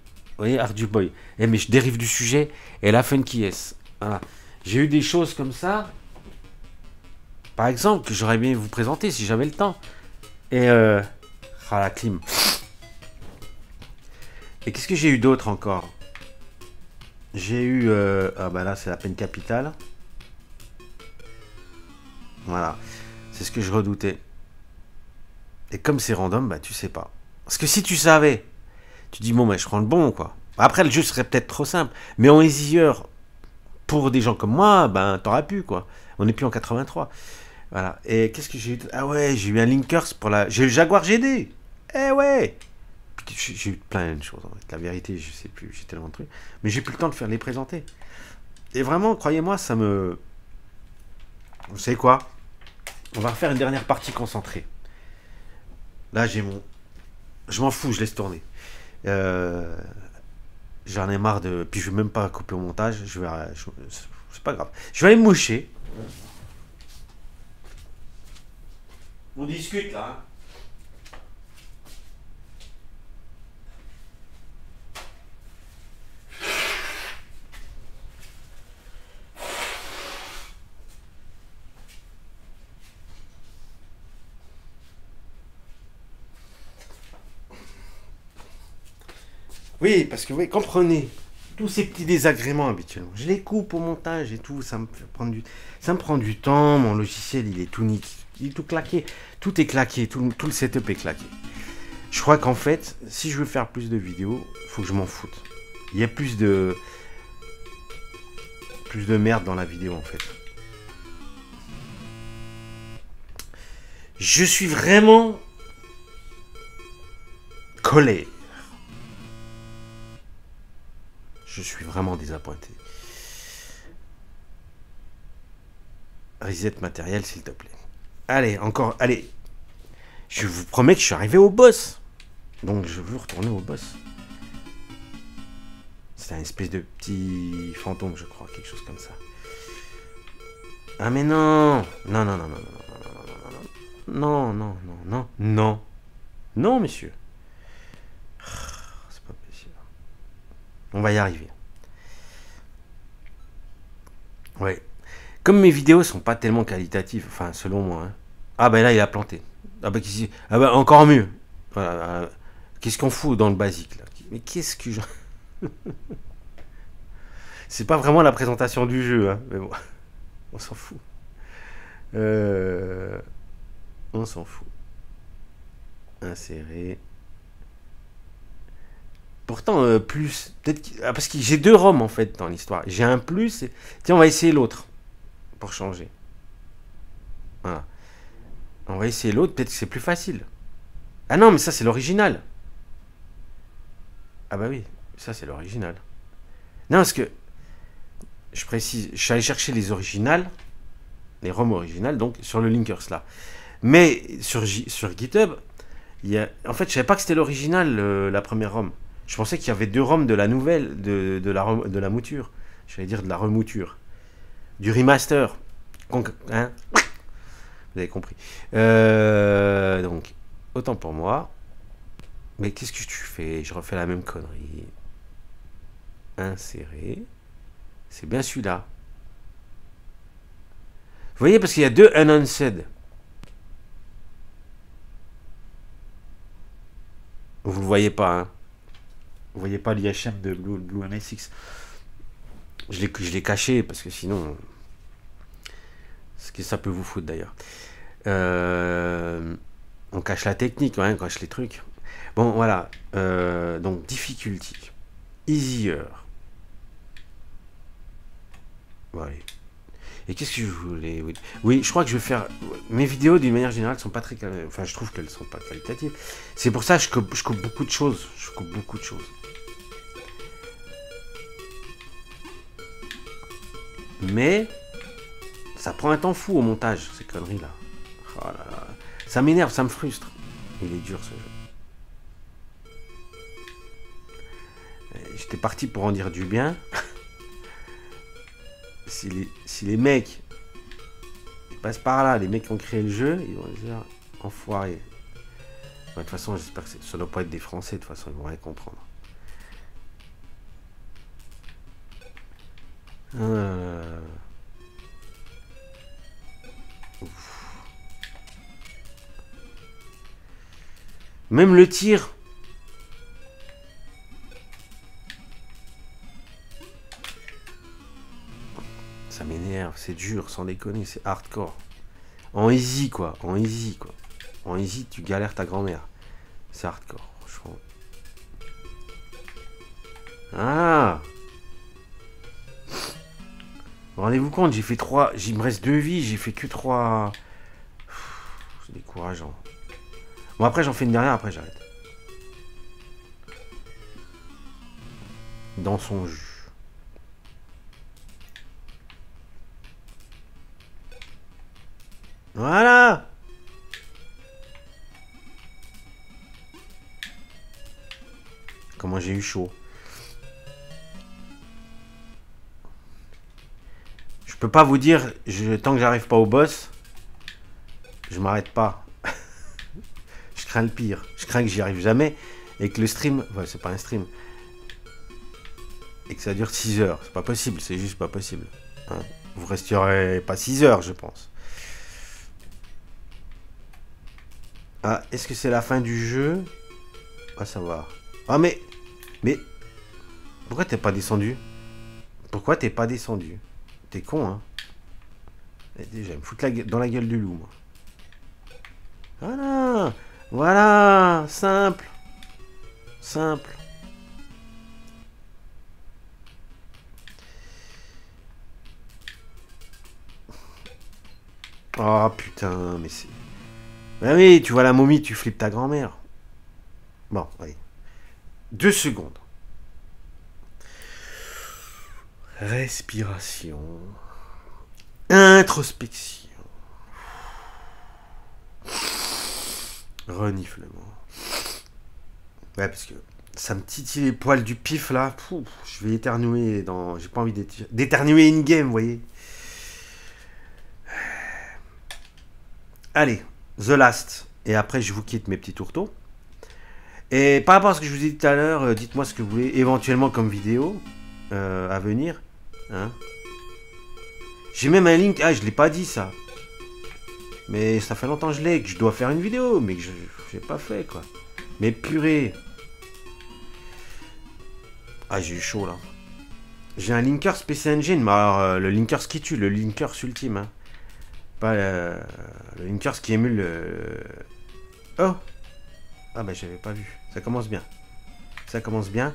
voyez, Ardu Boy. Eh, mais je dérive du sujet. Et la fun qui est. Voilà. J'ai eu des choses comme ça. Par exemple, que j'aurais bien vous présenter si j'avais le temps. Et ah, la clim. Et qu'est-ce que j'ai eu d'autre encore? J'ai eu... ah bah là, c'est la peine capitale. Voilà. C'est ce que je redoutais. Et comme c'est random, bah tu sais pas. Parce que si tu savais, tu dis bon, bah, je prends le bon, quoi. Après, le jeu serait peut-être trop simple. Mais en easy heure, pour des gens comme moi, ben, t'aurais pu, quoi. On n'est plus en 83. Voilà. Et qu'est-ce que j'ai eu? Ah ouais, j'ai eu un Linkers pour la... J'ai eu le Jaguar GD. Eh ouais. J'ai eu plein de choses, en fait. La vérité, je sais plus. J'ai tellement de trucs. Mais j'ai plus le temps de faire les présenter. Et vraiment, croyez-moi, ça me... Vous savez quoi? On va refaire une dernière partie concentrée. Là, j'ai mon... Je m'en fous, je laisse tourner. J'en ai marre de... Puis je vais même pas couper au montage. Je vais... C'est pas grave. Je vais aller me moucher. On discute, là. Hein. Oui, parce que vous comprenez, tous ces petits désagréments habituellement, je les coupe au montage et tout, ça me prend du temps, mon logiciel il est tout niqué, il est tout claqué, tout est claqué, tout le setup est claqué. Je crois qu'en fait, si je veux faire plus de vidéos, il faut que je m'en foute. Il y a plus de merde dans la vidéo en fait. Je suis vraiment collé. Je suis vraiment désappointé. Reset matériel, s'il te plaît. Allez, encore, allez. Je vous promets que je suis arrivé au boss. Donc, je veux retourner au boss. C'est un espèce de petit fantôme, je crois. Quelque chose comme ça. Ah, mais non. Non, non, non, non, non, non, non, non, non, non, non, non, non, monsieur. On va y arriver. Ouais. Comme mes vidéos sont pas tellement qualitatives, enfin selon moi. Hein. Ah ben là il a planté. Ah ben, encore mieux. Voilà. Qu'est-ce qu'on fout dans le basique là? Mais qu'est-ce que je... C'est pas vraiment la présentation du jeu, hein. Mais bon, on s'en fout. On s'en fout. Insérer. Pourtant, plus... peut-être parce que j'ai deux roms, en fait, dans l'histoire. J'ai un plus. Et... Tiens, on va essayer l'autre. Pour changer. Voilà. On va essayer l'autre. Peut-être que c'est plus facile. Ah non, mais ça, c'est l'original. Ah bah oui. Ça, c'est l'original. Non, parce que... Je précise. Je suis allé chercher les originales. Les roms originales, donc, sur le Linkers, là. Mais, sur GitHub, il y a... En fait, je savais pas que c'était l'original, la première rom. Je pensais qu'il y avait deux roms de la nouvelle, de la mouture. J'allais dire de la remouture. Du remaster. Hein. Vous avez compris. Donc, autant pour moi. Mais qu'est-ce que tu fais? Je refais la même connerie. Insérer. C'est bien celui-là. Vous voyez, parce qu'il y a deux unsaid. Vous le voyez pas, hein. Vous voyez pas l'IHM de Blue 1SX. Je l'ai caché, parce que sinon... Ce que ça peut vous foutre, d'ailleurs. On cache la technique, on cache les trucs. Bon, voilà. Donc, difficulty. Easier. Bon, allez. Et qu'est-ce que je voulais... Oui, je crois que je vais faire... Mes vidéos, d'une manière générale, sont pas très... Enfin, je trouve qu'elles sont pas qualitatives. C'est pour ça que je coupe beaucoup de choses. Je coupe beaucoup de choses. Mais... Ça prend un temps fou au montage, ces conneries-là. Oh là là. Ça m'énerve, ça me frustre. Il est dur, ce jeu. J'étais parti pour en dire du bien. Si les mecs ils passent par là, les mecs qui ont créé le jeu, ils vont dire enfoiré. De toute façon, j'espère que ça ne doit pas être des Français, de toute façon, ils vont rien comprendre. Même le tir. Ça m'énerve, c'est dur, sans déconner, c'est hardcore. En easy, quoi. En easy, quoi. En easy, tu galères ta grand-mère. C'est hardcore, franchement. Ah! Rendez-vous compte, j'ai fait 3... Il me reste 2 vies, j'ai fait que 3... C'est décourageant. Bon, après, j'en fais une dernière, après, j'arrête. Dans son jus. Voilà! Comment j'ai eu chaud. Je peux pas vous dire, tant que j'arrive pas au boss, je m'arrête pas. Je crains le pire. Je crains que j'y arrive jamais et que le stream... Ouais, c'est pas un stream. Et que ça dure 6 heures. C'est pas possible, c'est juste pas possible. Hein, vous resterez pas 6 heures, je pense. Ah, est-ce que c'est la fin du jeu? À savoir. Ah, mais... Pourquoi t'es pas descendu? Pourquoi t'es pas descendu? T'es con, hein. Et déjà, me foutre dans la gueule du loup, moi. Voilà. Voilà. Simple. Simple. Oh, putain, mais c'est... Ah oui, tu vois la momie, tu flippes ta grand-mère. Bon, allez. 2 secondes. Respiration. Introspection. Reniflement. Ouais, parce que ça me titille les poils du pif, là. Pouf, je vais éternuer dans... J'ai pas envie d'éternuer in-game, vous voyez. Allez, the last. Et après, je vous quitte, mes petits tourteaux. Et par rapport à ce que je vous ai dit tout à l'heure, dites-moi ce que vous voulez éventuellement comme vidéo à venir. Hein, j'ai même un link. Ah, je l'ai pas dit, ça. Mais ça fait longtemps que je l'ai, que je dois faire une vidéo, mais que je n'ai pas fait, quoi. Mais purée. Ah, j'ai eu chaud, là. J'ai un Linkers PC Engine, mais alors, le Linkers qui tue, le Linkers ultime. Hein. Pas le Linkers qui émule le... Oh. Ah, bah, j'avais pas vu. Ça commence bien. Ça commence bien.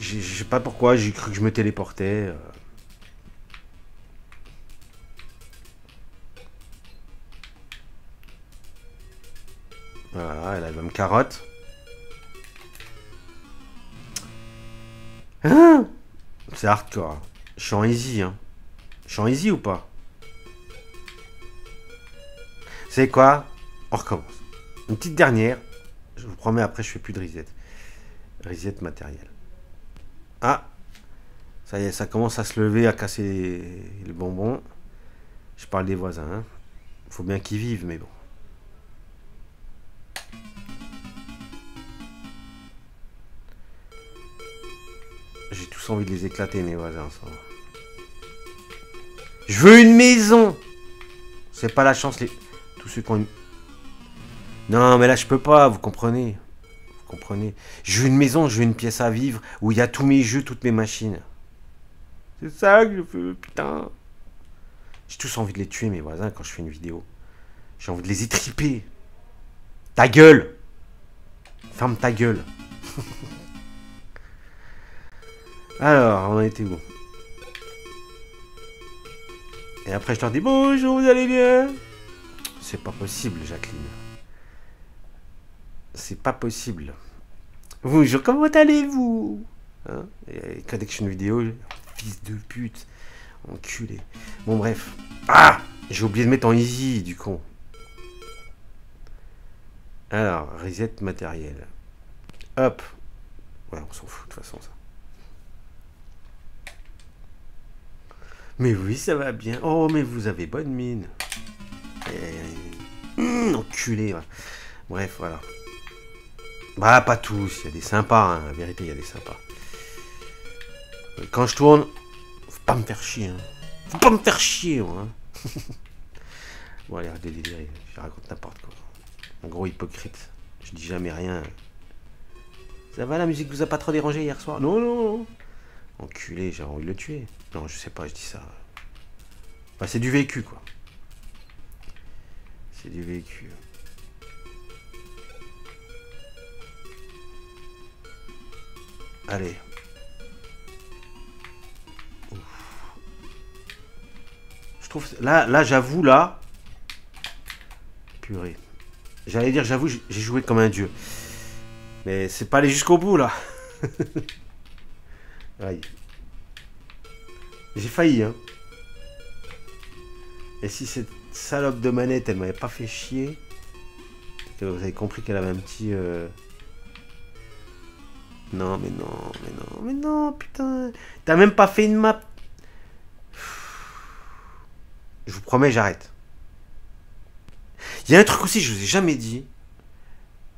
Je sais pas pourquoi, j'ai cru que je me téléportais... Voilà, elle a la même carotte. Hein, c'est hardcore. Je suis en easy, hein. Je suis en easy ou pas? C'est quoi? On recommence. Une petite dernière. Je vous promets, après, je fais plus de reset. Reset matériel. Ah. Ça y est, ça commence à se lever, à casser les bonbons. Je parle des voisins, hein. Faut bien qu'ils vivent, mais bon. J'ai tous envie de les éclater, mes voisins. Ça. Je veux une maison. C'est pas la chance, les... Tous ceux qui ont une... Non, mais là, je peux pas, vous comprenez. Vous comprenez. Je veux une maison, je veux une pièce à vivre, où il y a tous mes jeux, toutes mes machines. C'est ça que je veux, putain. J'ai tous envie de les tuer, mes voisins, quand je fais une vidéo. J'ai envie de les étriper. Ta gueule. Ferme ta gueule. Alors, on en était où? Et après, je leur dis, bonjour, vous allez bien? C'est pas possible, Jacqueline. C'est pas possible. Bonjour, comment allez-vous? Hein? Et connexion vidéo, fils de pute. Enculé. Bon, bref. Ah! J'ai oublié de mettre en easy, du con. Alors, reset matériel. Hop. Ouais, on s'en fout, de toute façon, ça. Mais oui, ça va bien. Oh, mais vous avez bonne mine. Enculé. Ouais. Bref, voilà. Bah, pas tous. Il y a des sympas. Hein. La vérité, il y a des sympas. Et quand je tourne, faut pas me faire chier. Hein. Faut pas me faire chier. Hein. Bon, allez, arrêtez de délirer. Je raconte n'importe quoi. Un gros hypocrite. Je dis jamais rien. Ça va, la musique vous a pas trop dérangé hier soir? Non, non, non. Enculé, j'ai envie de le tuer. Non, je sais pas, je dis ça. Bah, c'est du vécu, quoi. C'est du vécu. Allez. Ouf. Je trouve... Là j'avoue, là... Purée. J'allais dire, j'avoue, j'ai joué comme un dieu. Mais c'est pas aller jusqu'au bout, là. Aïe. J'ai failli, hein. Et si cette salope de manette, elle m'avait pas fait chier... Vous avez compris qu'elle avait un petit... Non, mais non, mais non, mais non, putain. T'as même pas fait une map. Je vous promets, j'arrête. Il y a un truc aussi, je vous ai jamais dit.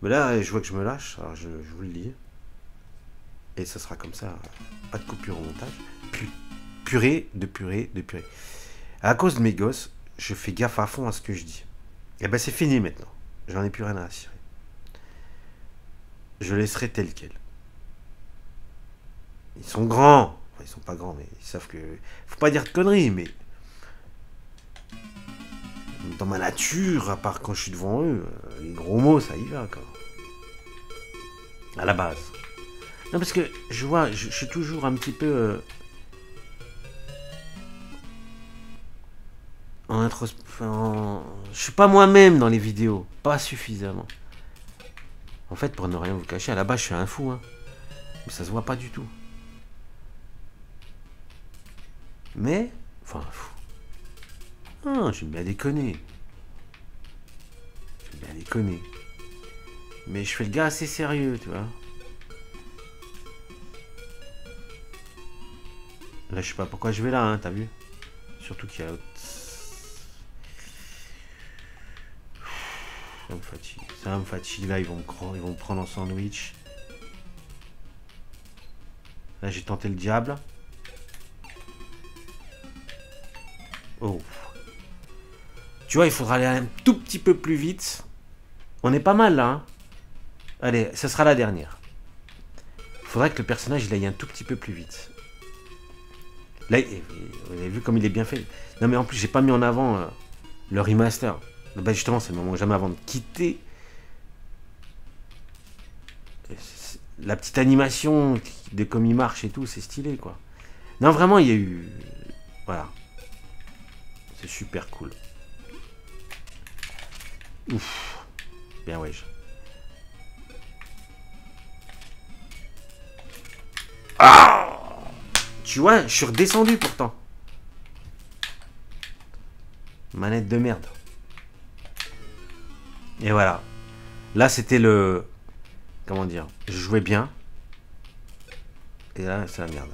Mais là, je vois que je me lâche, alors je vous le dis. Et ça sera comme ça, pas de coupure au montage. Purée, de purée, de purée. À cause de mes gosses, je fais gaffe à fond à ce que je dis. Et ben c'est fini maintenant. J'en ai plus rien à assurer. Je laisserai tel quel. Ils sont grands. Enfin, ils sont pas grands, mais ils savent que... Faut pas dire de conneries, mais... Dans ma nature, à part quand je suis devant eux, les gros mots, ça y va, quoi. À la base. Non, parce que, je vois, je suis toujours un petit peu... en introspection... Je suis pas moi-même dans les vidéos. Pas suffisamment. En fait, pour ne rien vous cacher, à la base, je suis un fou, hein. Mais ça se voit pas du tout. Mais, enfin, fou. Ah, j'aime bien déconner. J'aime bien déconner. Mais je fais le gars assez sérieux, tu vois. Là, je sais pas pourquoi je vais là, hein, t'as vu? Surtout qu'il y a l'autre. Ça me fatigue. Ça me fatigue. Là, ils vont me prendre en sandwich. Là, j'ai tenté le diable. Oh. Tu vois, il faudra aller un tout petit peu plus vite. On est pas mal là. Hein. Allez, ça sera la dernière. Il faudra que le personnage il aille un tout petit peu plus vite. Là, vous avez vu comme il est bien fait. Non mais en plus, j'ai pas mis en avant le remaster. Bah justement, c'est le moment jamais avant de quitter. La petite animation de comme il marche et tout, c'est stylé quoi. Non vraiment, il y a eu... Voilà. C'est super cool. Ouf. Bien wesh. Ah! Tu vois, je suis redescendu pourtant. Manette de merde. Et voilà. Là, c'était le... Comment dire? Je jouais bien. Et là, c'est la merde.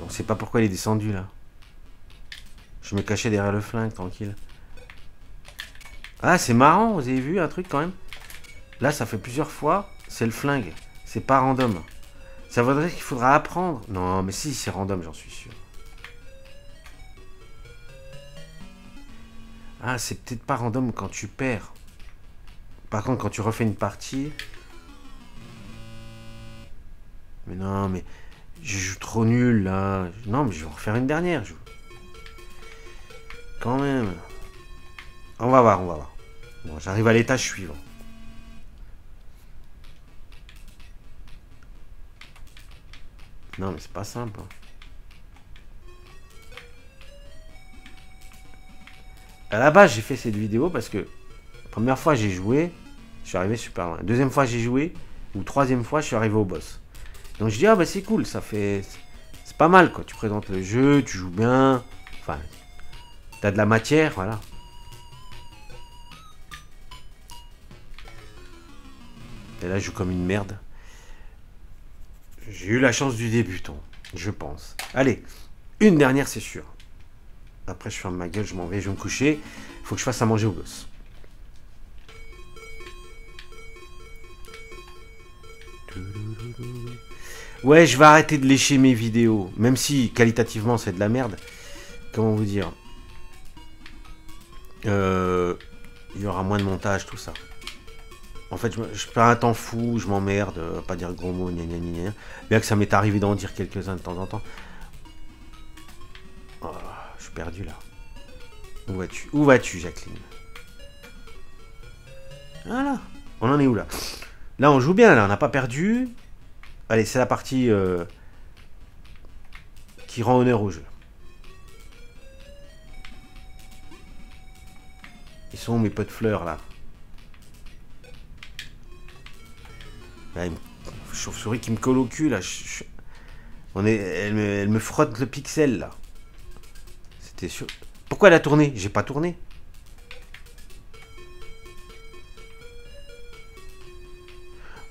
On sait pas pourquoi il est descendu là. Je me cachais derrière le flingue, tranquille. Ah, c'est marrant, vous avez vu un truc quand même? Là, ça fait plusieurs fois, c'est le flingue. C'est pas random. Ça voudrait qu'il faudra apprendre. Non, mais si, c'est random, j'en suis sûr. Ah, c'est peut-être pas random quand tu perds. Par contre, quand tu refais une partie... Mais non, mais... Je joue trop nul, là. Non, mais je vais en refaire une dernière. Quand même. On va voir, on va voir. Bon, j'arrive à l'étage suivant. Non, mais c'est pas simple. À la base, j'ai fait cette vidéo parce que... Première fois, j'ai joué. Je suis arrivé super loin. Deuxième fois, j'ai joué. Ou troisième fois, je suis arrivé au boss. Donc je dis, ah bah c'est cool, ça fait... C'est pas mal quoi, tu présentes le jeu, tu joues bien, enfin... T'as de la matière, voilà. Et là je joue comme une merde. J'ai eu la chance du débutant, je pense. Allez, une dernière c'est sûr. Après je ferme ma gueule, je m'en vais, je vais me coucher. Faut que je fasse à manger au gosse. Ouais, je vais arrêter de lécher mes vidéos. Même si, qualitativement, c'est de la merde. Comment vous dire? Il y aura moins de montage, tout ça. En fait, je perds un temps fou, je m'emmerde. Pas dire gros mots, gna gna gna. Bien que ça m'est arrivé d'en dire quelques-uns de temps en temps. Oh, je suis perdu, là. Où vas-tu? Où vas-tu, Jacqueline? Ah là. On en est où, là? Là, on joue bien, là. On n'a pas perdu... Allez, c'est la partie qui rend honneur au jeu. Ils sont mes pots de fleurs, là. Là, une chauve-souris qui me colle au cul, là. Elle me frotte le pixel, là. C'était sûr. Pourquoi elle a tourné? J'ai pas tourné.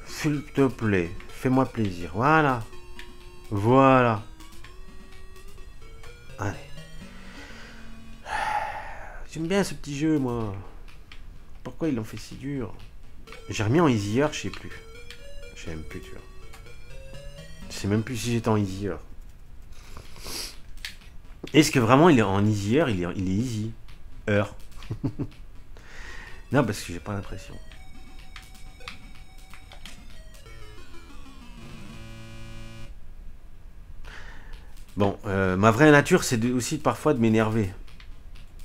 S'il te plaît. Fais-moi plaisir. Voilà. Voilà. Allez. J'aime bien ce petit jeu, moi. Pourquoi ils l'ont fait si dur? J'ai remis en easy heure, je sais plus. Je sais même plus, tu vois. Je sais même plus si j'étais en easy heure. Est-ce que vraiment il est en easy heure? Il est easy heure. Non, parce que j'ai pas l'impression. Bon, ma vraie nature, c'est aussi parfois de m'énerver.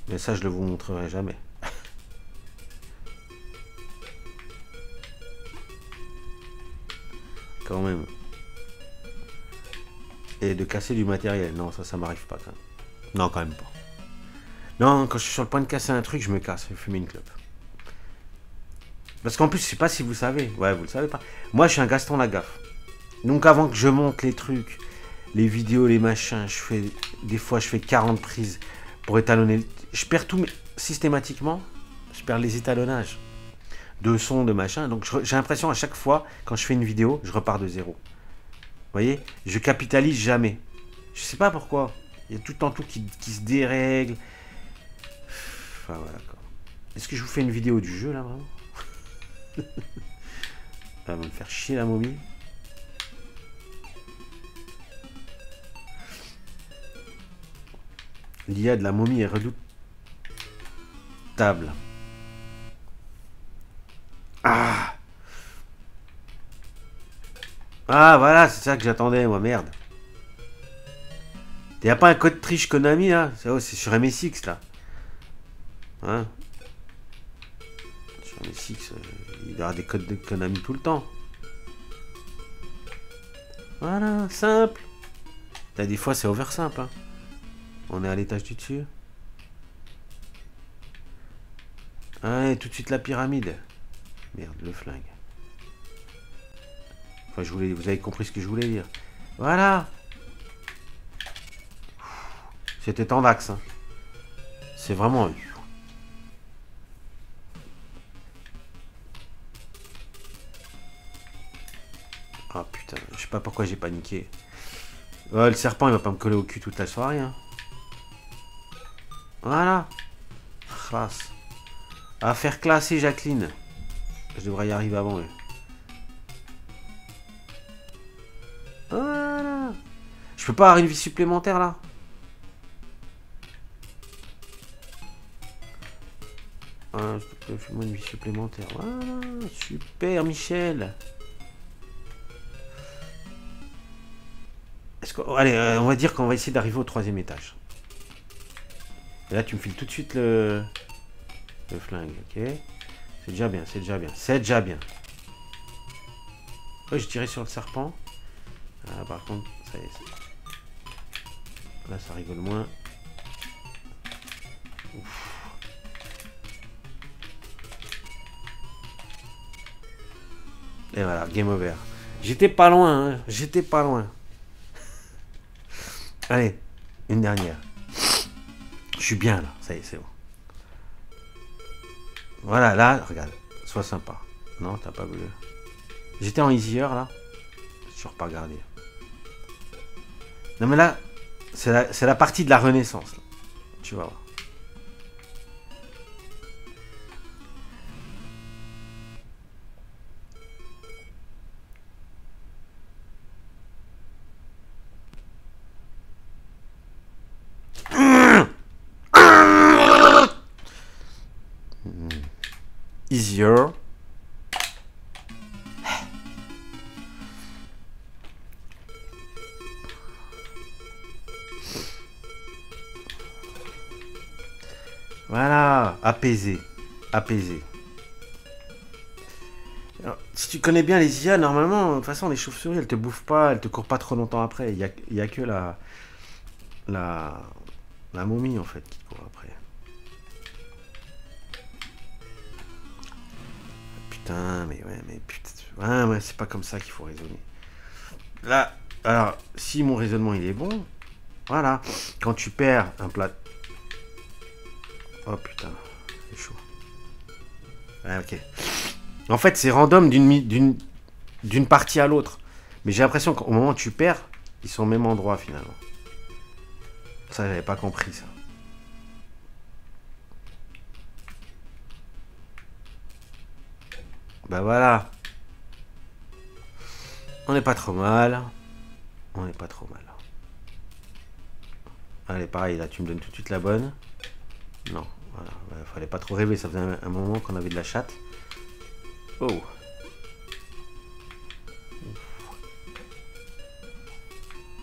Mais ça, je ne vous montrerai jamais. Quand même. Et de casser du matériel. Non, ça m'arrive pas quand même. Non, quand même pas. Non, quand je suis sur le point de casser un truc, je me casse. Je fume une clope. Parce qu'en plus, je ne sais pas si vous savez. Ouais, vous ne le savez pas. Moi, je suis un Gaston Lagaffe. Donc, avant que je monte les trucs... Les vidéos, les machins, je fais des fois je fais 40 prises pour étalonner. Je perds tout, mais systématiquement, je perds les étalonnages de son, de machin. Donc j'ai l'impression à chaque fois, quand je fais une vidéo, je repars de zéro. Vous voyez, je capitalise jamais. Je sais pas pourquoi. Il y a tout le temps tout qui se dérègle. Enfin voilà quoi. Est-ce que je vous fais une vidéo du jeu là vraiment? Elle va me faire chier la momie. L'IA de la momie est redoutable. Ah! Ah, voilà, c'est ça que j'attendais, moi, merde. Y'a pas un code triche Konami, là? Oh, c'est sur MSX, là. Hein? Sur MSX, il y aura des codes de Konami tout le temps. Voilà, simple. Là, des fois, c'est over simple, hein. On est à l'étage du dessus. Allez, tout de suite la pyramide. Merde, le flingue. Enfin, vous avez compris ce que je voulais dire. Voilà. C'était en axe. Hein. C'est vraiment... Ah putain, je sais pas pourquoi j'ai paniqué. Le serpent, il va pas me coller au cul toute la soirée. Hein. Voilà. Classe. Affaire classée, Jacqueline. Je devrais y arriver avant eux. Voilà. Je peux pas avoir une vie supplémentaire là. Voilà, fais-moi une vie supplémentaire. Voilà. Super, Michel. Est-ce qu'on... Allez, on va dire qu'on va essayer d'arriver au 3e étage. Et là, tu me files tout de suite le flingue, ok. C'est déjà bien, c'est déjà bien, c'est déjà bien. Oh, je tirais sur le serpent. Ah, par contre, ça y est. Là, ça rigole moins. Ouf. Et voilà, game over. J'étais pas loin, hein. J'étais pas loin. Allez, une dernière. Je suis bien là, ça y est, c'est bon. Voilà, là, regarde, sois sympa. Non, t'as pas voulu. J'étais en easier là. Je suis pas regardé. Non mais là, c'est la partie de la renaissance. Là. Tu vas voir. Easier. Voilà, apaisé, apaisé. Alors, si tu connais bien les IA, normalement, de toute façon, les chauves-souris, elles te bouffent pas, elles te courent pas trop longtemps après. Il y a que la momie en fait qui court après. Putain, mais putain, ouais, c'est pas comme ça qu'il faut raisonner. Là, alors, si mon raisonnement il est bon, voilà. Quand tu perds un plat... Oh putain, c'est chaud. Ouais, ok. En fait, c'est random d'une partie à l'autre. Mais j'ai l'impression qu'au moment où tu perds, ils sont au même endroit finalement. Ça, j'avais pas compris ça. Bah voilà. On n'est pas trop mal. On n'est pas trop mal. Allez, pareil, là, tu me donnes tout de suite la bonne. Non, voilà. Bah, fallait pas trop rêver. Ça faisait un moment qu'on avait de la chatte. Oh. Ouf.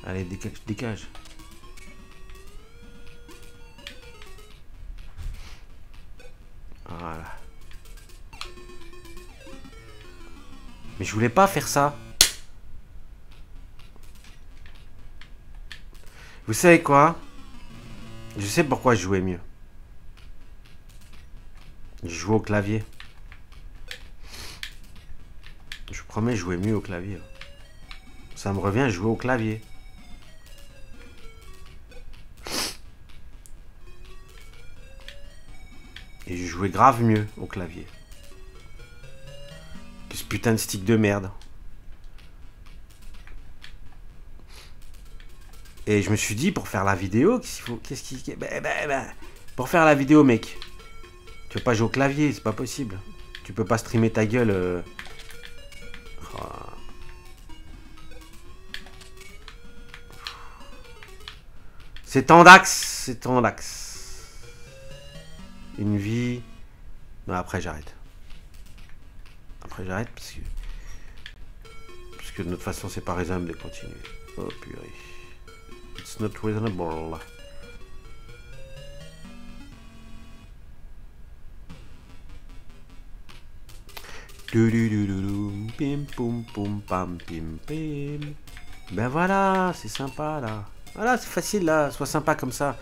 Allez, dégage, dégage. Voilà. Mais je voulais pas faire ça. Vous savez quoi? Je sais pourquoi je jouais mieux. Je jouais au clavier. Je vous promets, je jouais mieux au clavier. Ça me revient, je jouais au clavier. Et je jouais grave mieux au clavier. Ce putain de stick de merde. Et je me suis dit, pour faire la vidéo, qu'est-ce qu'il faut... Pour faire la vidéo, mec, tu veux pas jouer au clavier, c'est pas possible. Tu peux pas streamer ta gueule. Oh. C'est Tandax, c'est Tandax. Une vie... Non, après j'arrête. Après j'arrête parce que de notre façon c'est pas raisonnable de continuer. Oh purée. It's not reasonable. Pim pum pum pam pim pim. Ben voilà, c'est sympa là. Voilà, c'est facile là, sois sympa comme ça.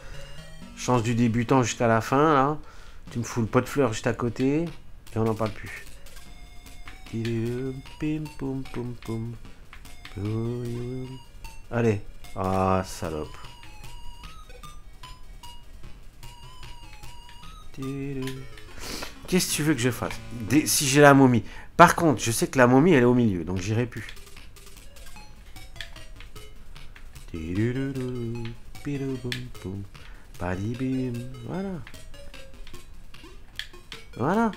Chance du débutant jusqu'à la fin là. Tu me fous le pot de fleurs juste à côté et on n'en parle plus. Pim pum pum pum. Allez. Ah, salope. Qu'est-ce que tu veux que je fasse? Si j'ai la momie. Par contre, je sais que la momie, elle est au milieu, donc j'irai plus. Badibim, voilà. Voilà.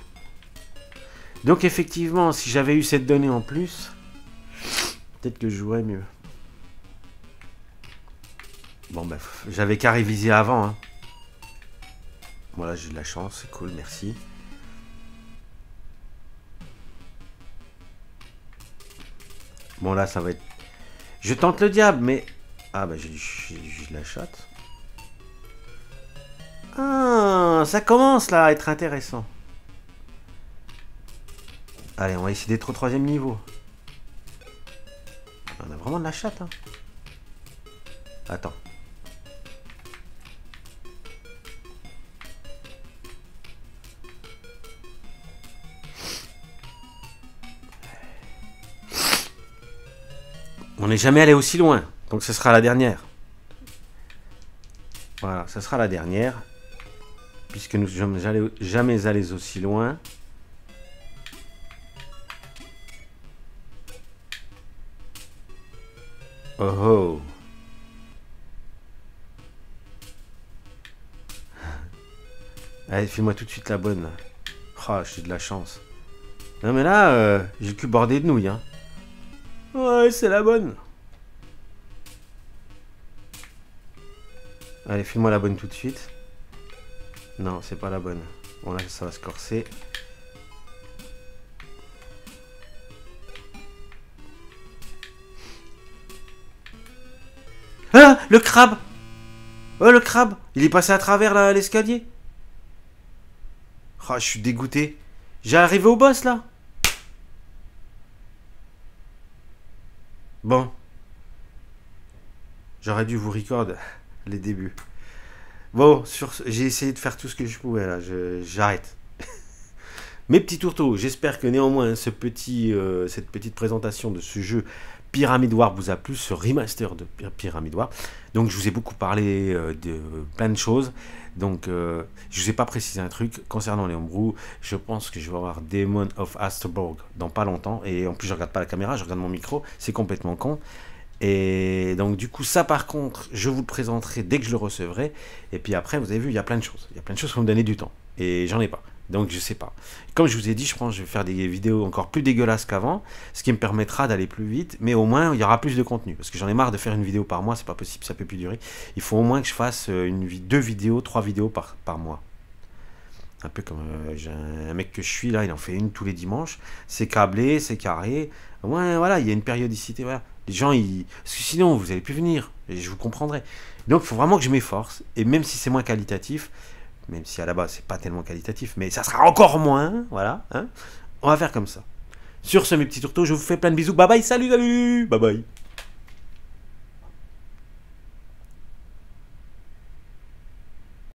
Donc effectivement, si j'avais eu cette donnée en plus, peut-être que je jouerais mieux. Bon bah, j'avais qu'à réviser avant. Hein. Voilà, j'ai de la chance, c'est cool, merci. Bon là, ça va être... Je tente le diable, mais... Ah bah, j'ai de la chatte. Ah, ça commence là à être intéressant. Allez, on va essayer d'être au 3e niveau. On a vraiment de la chatte, hein. Attends. On n'est jamais allé aussi loin, donc ce sera la dernière. Voilà, ce sera la dernière. Puisque nous ne sommes jamais allés aussi loin. Oh oh. Allez, fais-moi tout de suite la bonne. Oh, j'ai de la chance. Non mais là, j'ai le cul bordé de nouilles. Hein. Ouais, c'est la bonne. Allez, fais-moi la bonne tout de suite. Non, c'est pas la bonne. Bon, là, ça va se corser. Ah, le crabe. Oh, le crabe. Il est passé à travers l'escalier. Oh, je suis dégoûté. J'ai arrivé au boss, là. Bon. J'aurais dû vous recorder les débuts. Bon, j'ai essayé de faire tout ce que je pouvais, là. J'arrête. Mes petits tourteaux, j'espère que néanmoins, cette petite présentation de ce jeu Pyramid Warp vous a plu, ce remaster de Pyramid Warp. Donc, je vous ai beaucoup parlé de plein de choses. Donc, je ne vous ai pas précisé un truc concernant les homebrews. Je pense que je vais avoir Demon of Astroborg dans pas longtemps. Et en plus, je ne regarde pas la caméra, je regarde mon micro. C'est complètement con. Et donc, du coup, ça par contre, je vous le présenterai dès que je le recevrai. Et puis après, vous avez vu, il y a plein de choses. Il y a plein de choses qui vont me donner du temps. Et j'en ai pas. Donc, je sais pas. Comme je vous ai dit, je pense que je vais faire des vidéos encore plus dégueulasses qu'avant, ce qui me permettra d'aller plus vite, mais au moins, il y aura plus de contenu. Parce que j'en ai marre de faire une vidéo par mois, c'est pas possible, ça peut plus durer. Il faut au moins que je fasse 2 vidéos, 3 vidéos par mois. Un peu comme un mec que je suis, là, il en fait une tous les dimanches. C'est câblé, c'est carré. Ouais, voilà, il y a une périodicité, voilà. Les gens, ils... Parce que sinon, vous n'allez plus venir, et je vous comprendrai. Donc, il faut vraiment que je m'efforce, et même si c'est moins qualitatif... Même si à la base, c'est pas tellement qualitatif, mais ça sera encore moins, voilà, hein. On va faire comme ça. Sur ce, mes petits tourteaux, je vous fais plein de bisous. Bye bye, salut, salut, bye bye.